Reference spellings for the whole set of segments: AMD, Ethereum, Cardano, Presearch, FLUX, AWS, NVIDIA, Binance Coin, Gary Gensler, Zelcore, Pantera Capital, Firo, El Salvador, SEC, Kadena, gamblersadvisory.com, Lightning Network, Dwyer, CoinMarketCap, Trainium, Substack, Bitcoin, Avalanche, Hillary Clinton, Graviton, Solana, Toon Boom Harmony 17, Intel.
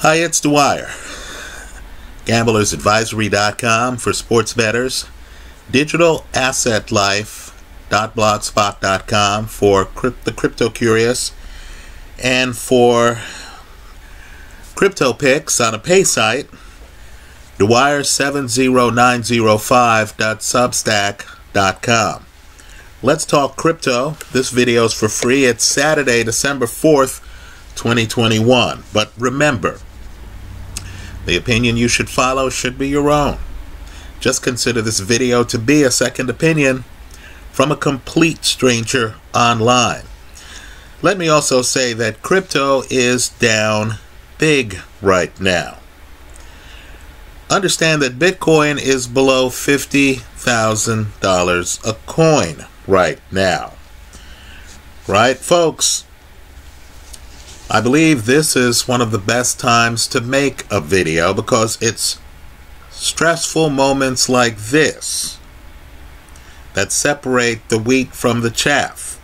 Hi, it's Dwyer. GamblersAdvisory.com for sports bettors. DigitalAssetLife.blogspot.com for the crypto curious. And for crypto picks on a pay site, Dwyer70905.substack.com. Let's talk crypto. This video is for free. It's Saturday, December 4th, 2021. But remember, the opinion you should follow should be your own. Just consider this video to be a second opinion from a complete stranger online. Let me also say that crypto is down big right now. Understand that Bitcoin is below $50,000 a coin right now. Right, folks? I believe this is one of the best times to make a video because it's stressful moments like this that separate the wheat from the chaff.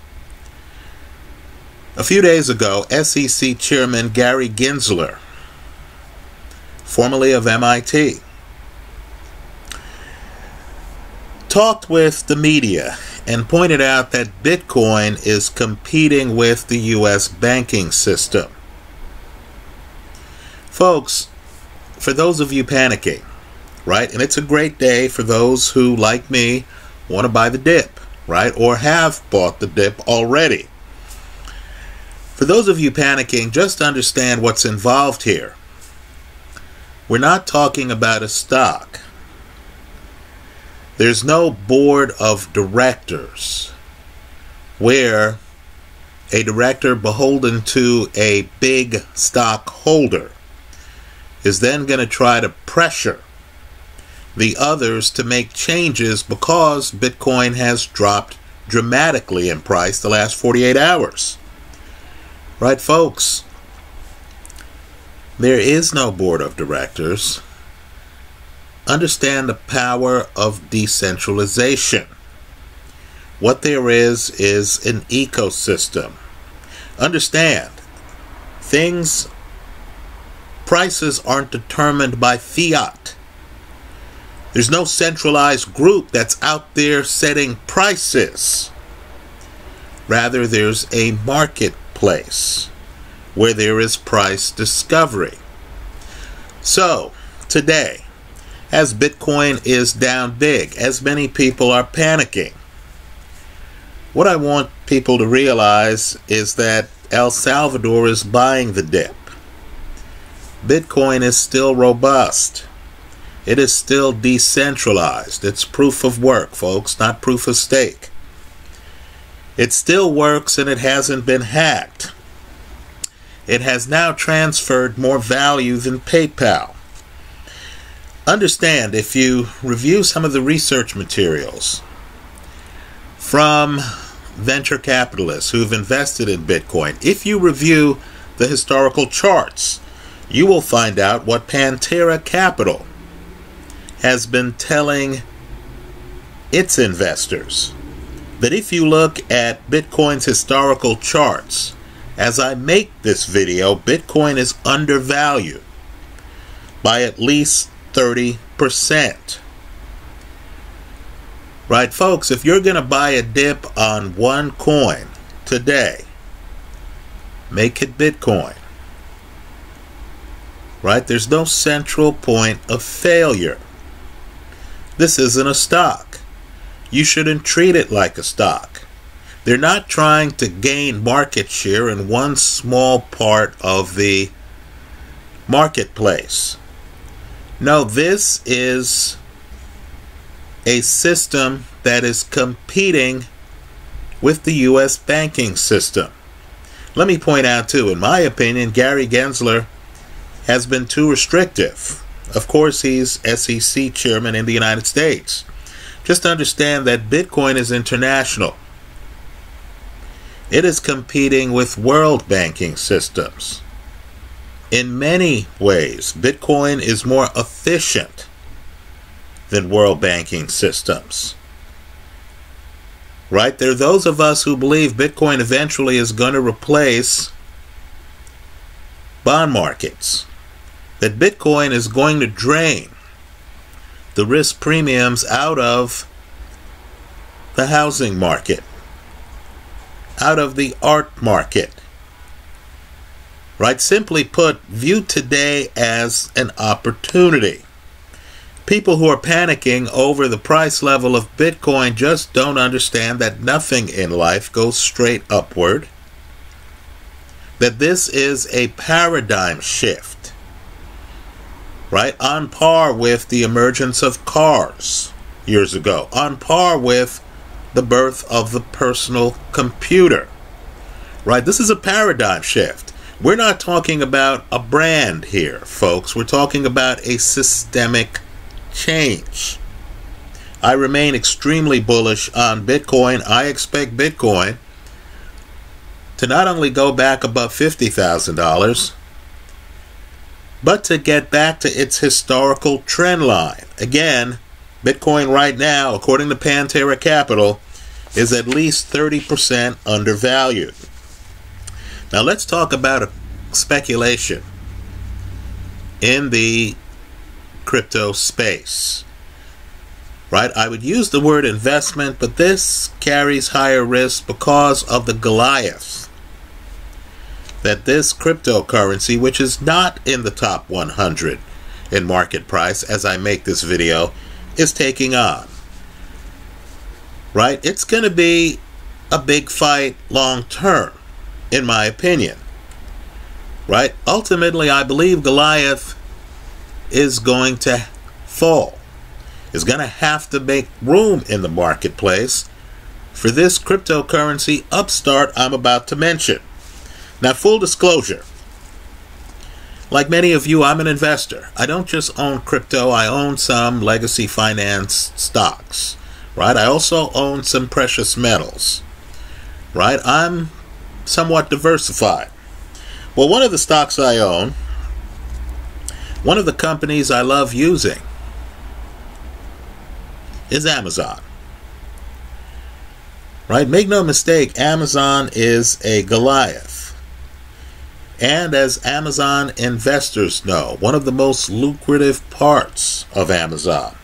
A few days ago, SEC Chairman Gary Gensler, formerly of MIT, talked with the media and pointed out that Bitcoin is competing with the U.S. banking system. Folks, for those of you panicking, right, and it's a great day for those who, like me, want to buy the dip, right, or have bought the dip already. For those of you panicking, just understand what's involved here. We're not talking about a stock. There's no board of directors where a director beholden to a big stockholder is then going to try to pressure the others to make changes because Bitcoin has dropped dramatically in price the last 48 hours. Right, folks? There is no board of directors. Understand the power of decentralization. What there is an ecosystem. Understand, prices aren't determined by fiat. There's no centralized group that's out there setting prices. Rather, there's a marketplace where there is price discovery. So, today, as Bitcoin is down big, as many people are panicking, what I want people to realize is that El Salvador is buying the dip. Bitcoin is still robust. It is still decentralized. It's proof of work, folks, not proof of stake. It still works and it hasn't been hacked. It has now transferred more value than PayPal. Understand, if you review some of the research materials from venture capitalists who've invested in Bitcoin, if you review the historical charts, you will find out what Pantera Capital has been telling its investors. That if you look at Bitcoin's historical charts, as I make this video, Bitcoin is undervalued by at least 30%. Right, folks? If you're going to buy a dip on one coin today, make it Bitcoin. Right? There's no central point of failure. This isn't a stock. You shouldn't treat it like a stock. They're not trying to gain market share in one small part of the marketplace. No, this is a system that is competing with the U.S. banking system. Let me point out, too, in my opinion, Gary Gensler has been too restrictive. Of course, he's SEC chairman in the United States. Just understand that Bitcoin is international. It is competing with world banking systems. In many ways, Bitcoin is more efficient than world banking systems. Right? There are those of us who believe Bitcoin eventually is going to replace bond markets. that Bitcoin is going to drain the risk premiums out of the housing market, out of the art market, right? Simply put, view today as an opportunity. People who are panicking over the price level of Bitcoin just don't understand that nothing in life goes straight upward, that this is a paradigm shift, right? On par with the emergence of cars years ago, on par with the birth of the personal computer, right? This is a paradigm shift. We're not talking about a brand here, folks. We're talking about a systemic change. I remain extremely bullish on Bitcoin. I expect Bitcoin to not only go back above $50,000, but to get back to its historical trend line. Again, Bitcoin right now, according to Pantera Capital, is at least 30% undervalued. Now let's talk about speculation in the crypto space, right? I would use the word investment, but this carries higher risk because of the Goliath that this cryptocurrency, which is not in the top 100 in market price as I make this video, is taking on, right? It's going to be a big fight long term, in my opinion, right? Ultimately, I believe Goliath is going to fall, is going to have to make room in the marketplace for this cryptocurrency upstart I'm about to mention. Now, full disclosure, like many of you, I'm an investor. I don't just own crypto, I own some legacy finance stocks, right? I also own some precious metals, right? I'm somewhat diversified. Well, one of the stocks I own, one of the companies I love using is Amazon, right? Make no mistake, Amazon is a Goliath. And as Amazon investors know, one of the most lucrative parts of Amazon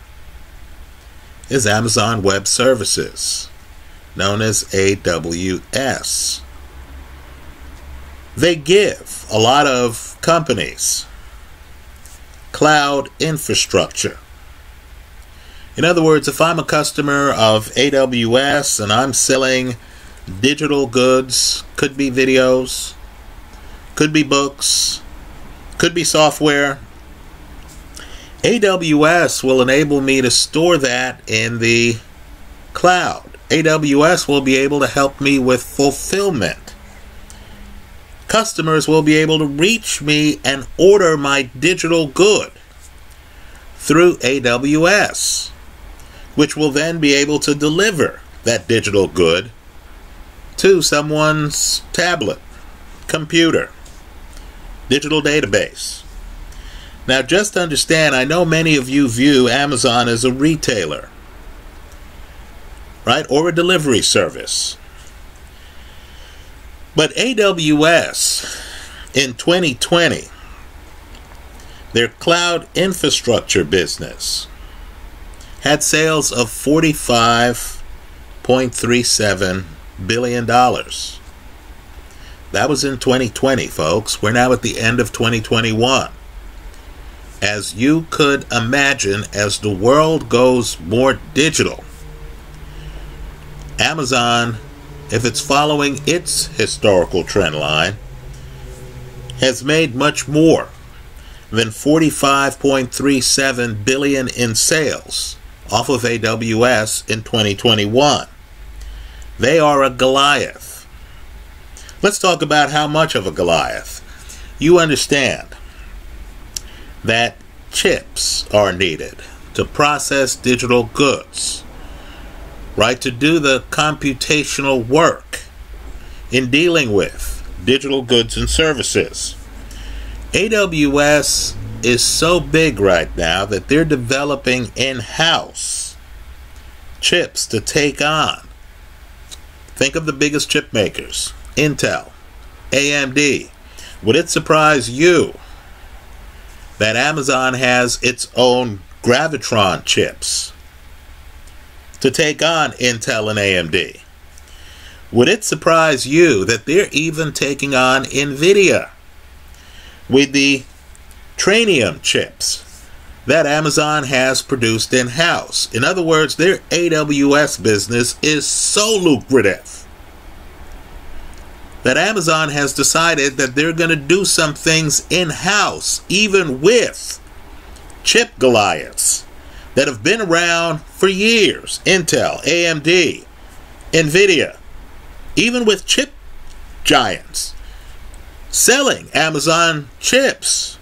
is Amazon Web Services, known as AWS. They give a lot of companies cloud infrastructure. In other words, if I'm a customer of AWS and I'm selling digital goods, could be videos, could be books, could be software, AWS will enable me to store that in the cloud. AWS will be able to help me with fulfillment. Customers will be able to reach me and order my digital good through AWS, which will then be able to deliver that digital good to someone's tablet, computer, digital database. Now, just understand, I know many of you view Amazon as a retailer, right, or a delivery service. But AWS, in 2020, their cloud infrastructure business had sales of $45.37 billion. That was in 2020, folks. We're now at the end of 2021. As you could imagine, as the world goes more digital, Amazon, if it's following its historical trend line, has made much more than $45.37 billion in sales off of AWS in 2021. They are a Goliath. Let's talk about how much of a Goliath. You understand that chips are needed to process digital goods, right, to do the computational work in dealing with digital goods and services. AWS is so big right now that they're developing in-house chips to take on. Think of the biggest chip makers, Intel, AMD. Would it surprise you that Amazon has its own Graviton chips to take on Intel and AMD. Would it surprise you that they're even taking on NVIDIA with the Trainium chips that Amazon has produced in-house? In other words, their AWS business is so lucrative that Amazon has decided that they're going to do some things in-house, even with chip Goliaths that have been around for years. Intel, AMD, NVIDIA, even with chip giants selling Amazon chips.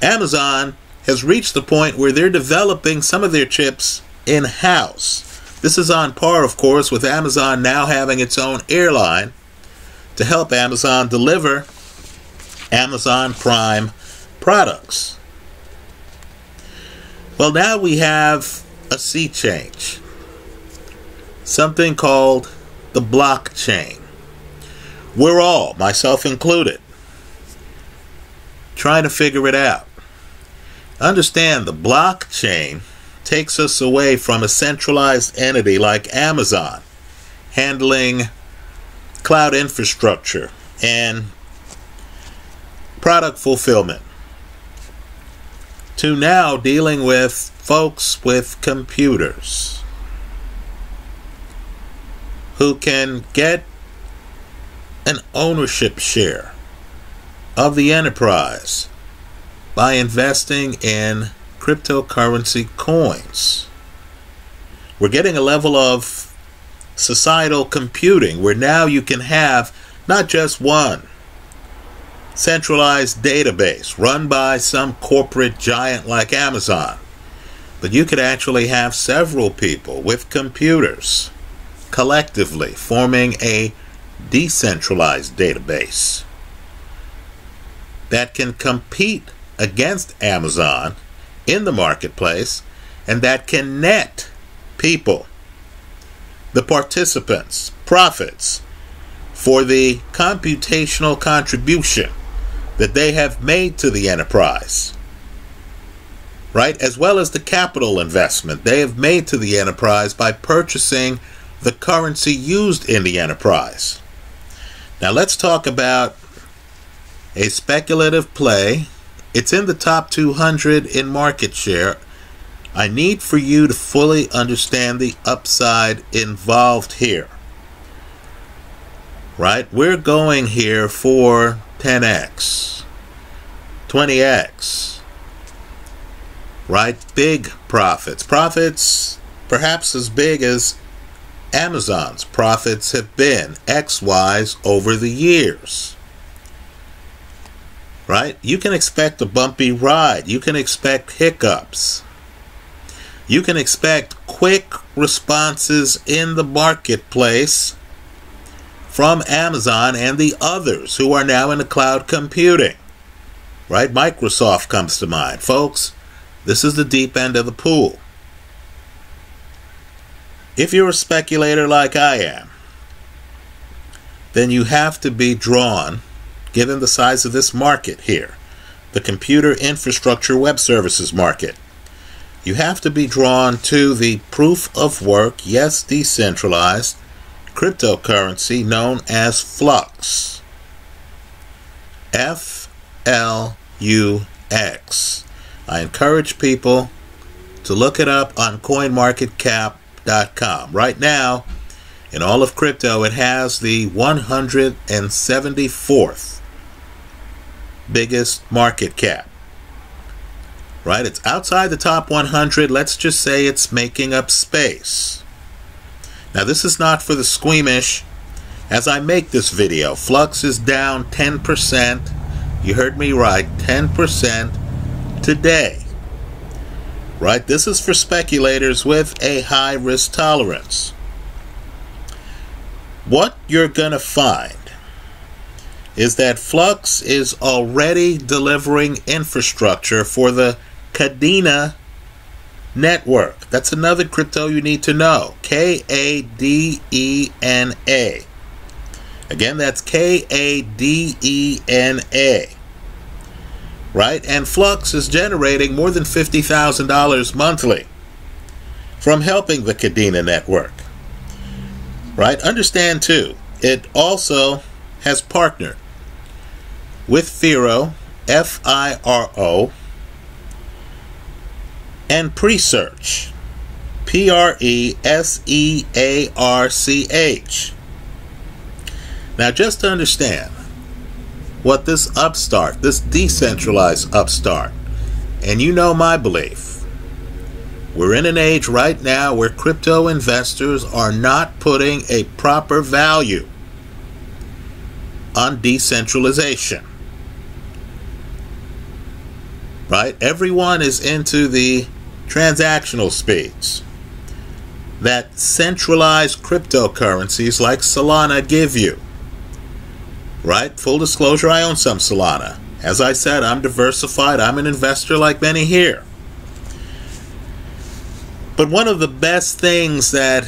Amazon has reached the point where they're developing some of their chips in-house. This is on par, of course, with Amazon now having its own airline to help Amazon deliver Amazon Prime products. Well, now we have a sea change, something called the blockchain. We're all, myself included, trying to figure it out. Understand, the blockchain takes us away from a centralized entity like Amazon handling cloud infrastructure and product fulfillment to now dealing with folks with computers who can get an ownership share of the enterprise by investing in cryptocurrency coins. We're getting a level of societal computing where now you can have not just one centralized database run by some corporate giant like Amazon, but you could actually have several people with computers collectively forming a decentralized database that can compete against Amazon in the marketplace, and that can net people, the participants, profits for the computational contribution that they have made to the enterprise, right? As well as the capital investment they have made to the enterprise by purchasing the currency used in the enterprise. Now let's talk about a speculative play. It's in the top 200 in market share. I need for you to fully understand the upside involved here, right? We're going here for 10x, 20x, right? Big profits, perhaps as big as Amazon's profits have been X-wise over the years. Right? You can expect a bumpy ride. You can expect hiccups. You can expect quick responses in the marketplace from Amazon and the others who are now in the cloud computing. Right? Microsoft comes to mind. Folks, this is the deep end of the pool. If you're a speculator like I am, then you have to be drawn, given the size of this market here, the computer infrastructure web services market, you have to be drawn to the proof of work, yes, decentralized cryptocurrency known as Flux. F-L-U-X. I encourage people to look it up on CoinMarketCap.com. Right now, in all of crypto, it has the 174th biggest market cap, right? It's outside the top 100. Let's just say it's making up space. Now, this is not for the squeamish. As I make this video, Flux is down 10%. You heard me right, 10% today, right? This is for speculators with a high risk tolerance. What you're gonna find is that Flux is already delivering infrastructure for the Kadena network. That's another crypto you need to know. K-A-D-E-N-A. Again, that's K-A-D-E-N-A. right? And Flux is generating more than $50,000 monthly from helping the Kadena network, right? Understand too, it also has partnered with Firo, F-I-R-O, and Presearch, P-R-E-S-E-A-R-C-H. Now just to understand what this upstart, this decentralized upstart, and you know my belief, we're in an age right now where crypto investors are not putting a proper value on decentralization, right? Everyone is into the transactional speeds that centralized cryptocurrencies like Solana give you, right? Full disclosure, I own some Solana. As I said, I'm diversified. I'm an investor like many here. But one of the best things that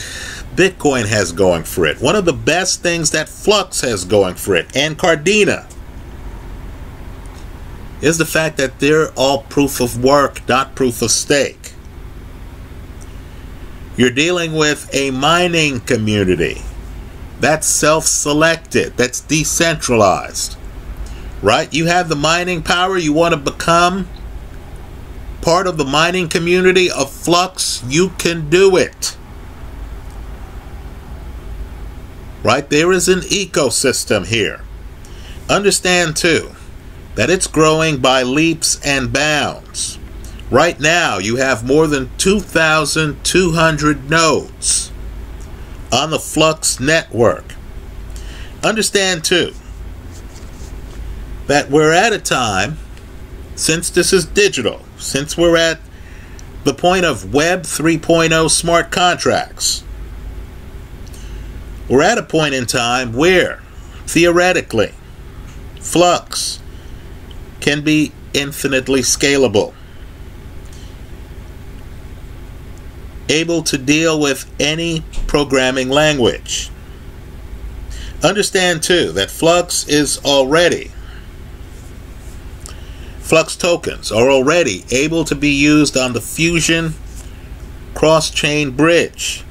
Bitcoin has going for it, one of the best things that Flux has going for it, and Cardano, is the fact that they're all proof of work, not proof of stake. You're dealing with a mining community that's self-selected, that's decentralized, right? You have the mining power, you want to become part of the mining community of Flux, you can do it, right? There is an ecosystem here. Understand too, that it's growing by leaps and bounds. Right now, you have more than 2,200 nodes on the Flux network. Understand too, that we're at a time, since this is digital, since we're at the point of Web 3.0 smart contracts, we're at a point in time where, theoretically, Flux can be infinitely scalable, able to deal with any programming language. Understand too that Flux tokens are already able to be used on the Fusion cross-chain bridge.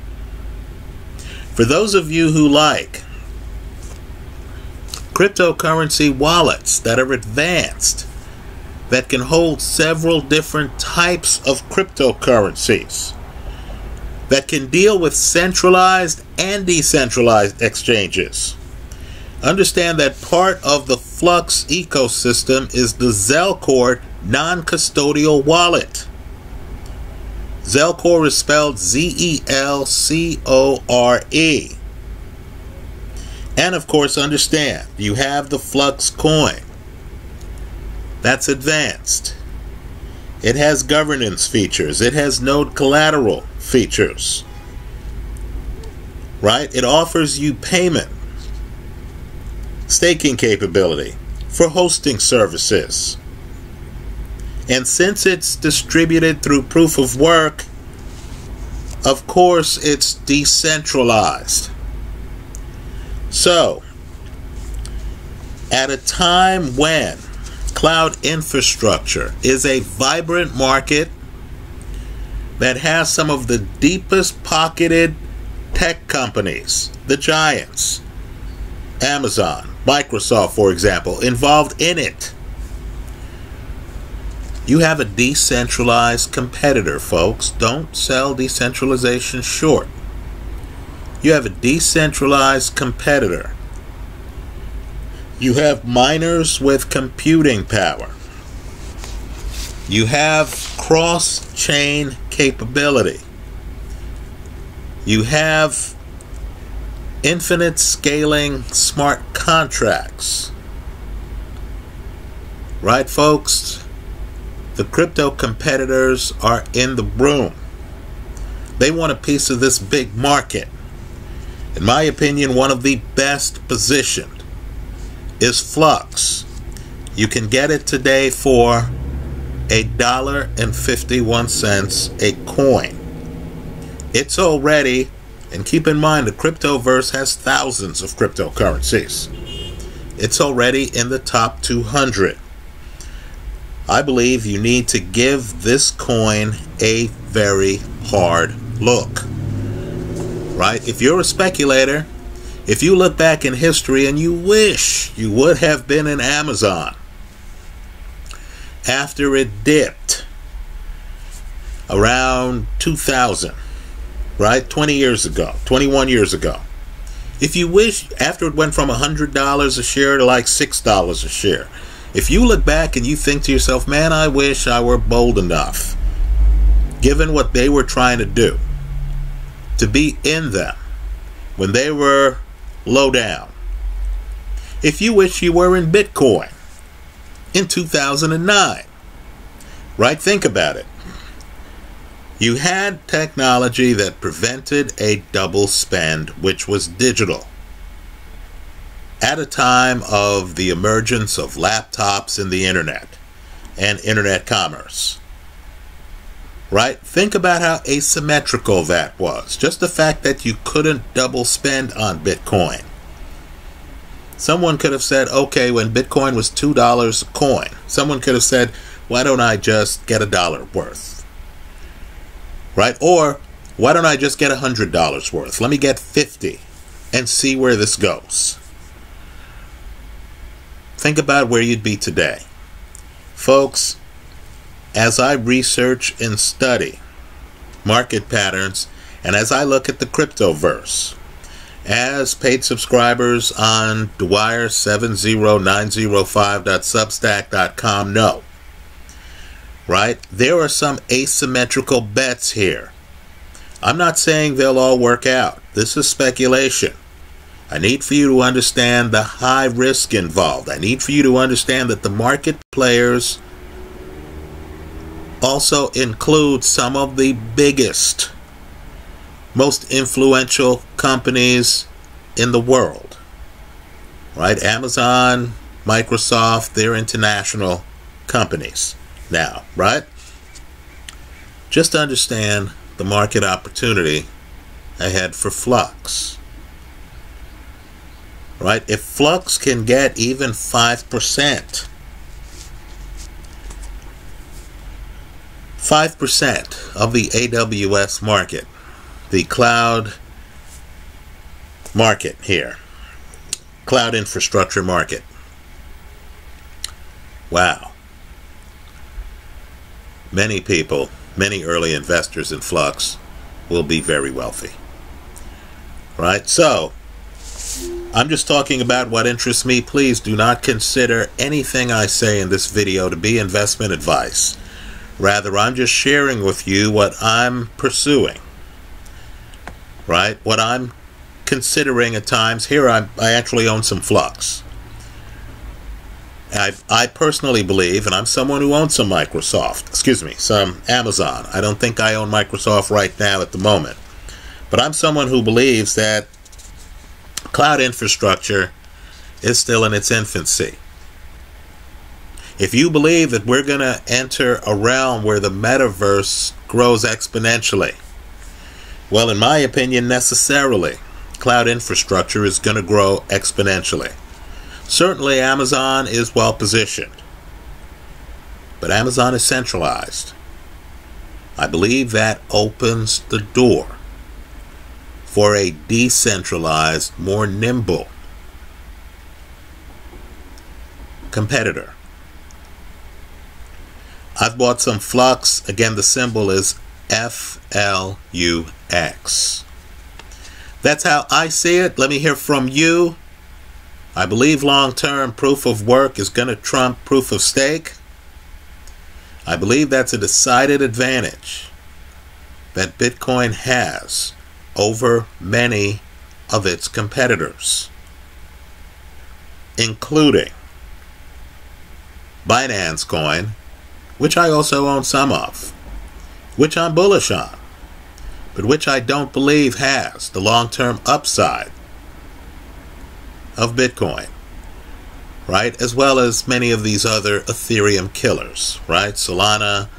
For those of you who like cryptocurrency wallets that are advanced, that can hold several different types of cryptocurrencies, that can deal with centralized and decentralized exchanges, understand that part of the Flux ecosystem is the Zelcore non-custodial wallet. Zelcore is spelled Z-E-L-C-O-R-E. And of course, understand, you have the Flux coin. That's advanced. It has governance features. It has node collateral features, right? It offers you payment, staking capability for hosting services. And since it's distributed through proof of work, of course, it's decentralized. So, at a time when cloud infrastructure is a vibrant market that has some of the deepest pocketed tech companies, the giants, Amazon, Microsoft, for example, involved in it, you have a decentralized competitor, folks. Don't sell decentralization short. You have a decentralized competitor. You have miners with computing power. You have cross-chain capability. You have infinite scaling smart contracts. Right, folks? The crypto competitors are in the room. They want a piece of this big market. In my opinion, one of the best positioned is Flux. You can get it today for $1.51 a coin. It's already, and keep in mind the cryptoverse has thousands of cryptocurrencies, it's already in the top 200. I believe you need to give this coin a very hard look, right? If you're a speculator, if you look back in history and you wish you would have been in Amazon after it dipped around 2000, right? 20 years ago, 21 years ago. If you wish, after it went from $100 a share to like $6 a share, if you look back and you think to yourself, man, I wish I were bold enough, given what they were trying to do, to be in them when they were low down. If you wish you were in Bitcoin in 2009, right? Think about it. You had technology that prevented a double spend, which was digital, at a time of the emergence of laptops and the internet and internet commerce, right? Think about how asymmetrical that was. Just the fact that you couldn't double spend on Bitcoin. Someone could have said, okay, when Bitcoin was $2 a coin, someone could have said, why don't I just get $1 worth, right? Or why don't I just get $100 worth? Let me get 50 and see where this goes. Think about where you'd be today. Folks, as I research and study market patterns, and as I look at the cryptoverse, as paid subscribers on Dwyer70905.substack.com know, right, there are some asymmetrical bets here. I'm not saying they'll all work out. This is speculation. I need for you to understand the high risk involved. I need for you to understand that the market players also include some of the biggest, most influential companies in the world, right? Amazon, Microsoft, they're international companies now, right? Just understand the market opportunity ahead for Flux. Right? If Flux can get even 5% of the AWS market, the cloud market here, cloud infrastructure market, wow. Many people, many early investors in Flux will be very wealthy, right? So, I'm just talking about what interests me. Please do not consider anything I say in this video to be investment advice. Rather, I'm just sharing with you what I'm pursuing, right? What I'm considering at times. Here, I actually own some Flux. I personally believe, and I'm someone who owns some Microsoft, excuse me, some Amazon. I don't think I own Microsoft right now at the moment. But I'm someone who believes that cloud infrastructure is still in its infancy. If you believe that we're going to enter a realm where the metaverse grows exponentially, well, in my opinion, necessarily, cloud infrastructure is going to grow exponentially. Certainly, Amazon is well positioned, but Amazon is centralized. I believe that opens the door for a decentralized, more nimble competitor. I've bought some Flux. Again, the symbol is FLUX. That's how I see it. Let me hear from you. I believe long-term proof of work is going to trump proof of stake. I believe that's a decided advantage that Bitcoin has over many of its competitors, including Binance Coin, which I also own some of, which I'm bullish on, but which I don't believe has the long-term upside of Bitcoin, right? As well as many of these other Ethereum killers, right? Solana,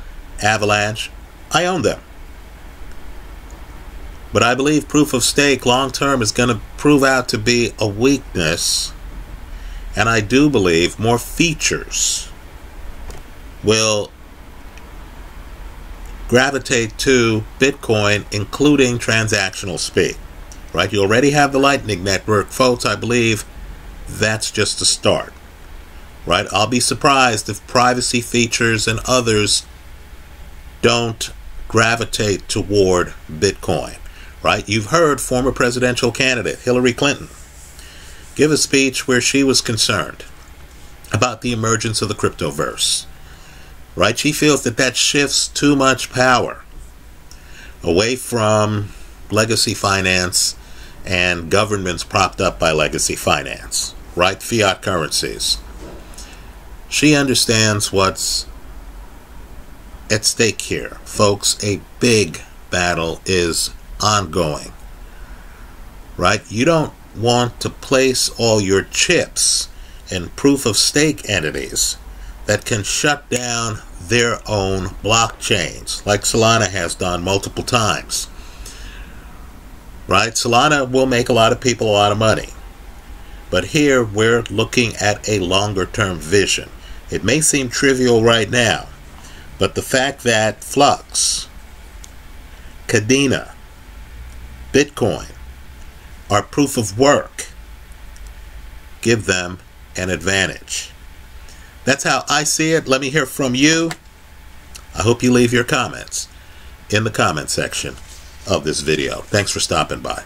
Avalanche, I own them. But I believe proof of stake long term is going to prove out to be a weakness, and I do believe more features will gravitate to Bitcoin, including transactional speed, right? You already have the Lightning Network. Folks, I believe that's just the start, right? I'll be surprised if privacy features and others don't gravitate toward Bitcoin, right? You've heard former presidential candidate Hillary Clinton give a speech where she was concerned about the emergence of the cryptoverse, right? She feels that that shifts too much power away from legacy finance and governments propped up by legacy finance, right? Fiat currencies. She understands what's at stake here. Folks, a big battle is ongoing, right? You don't want to place all your chips in proof-of-stake entities that can shut down their own blockchains, like Solana has done multiple times, right? Solana will make a lot of people a lot of money, but here we're looking at a longer-term vision. It may seem trivial right now, but the fact that Flux, Kadena, Bitcoin are proof of work give them an advantage. That's how I see it. Let me hear from you. I hope you leave your comments in the comment section of this video. Thanks for stopping by.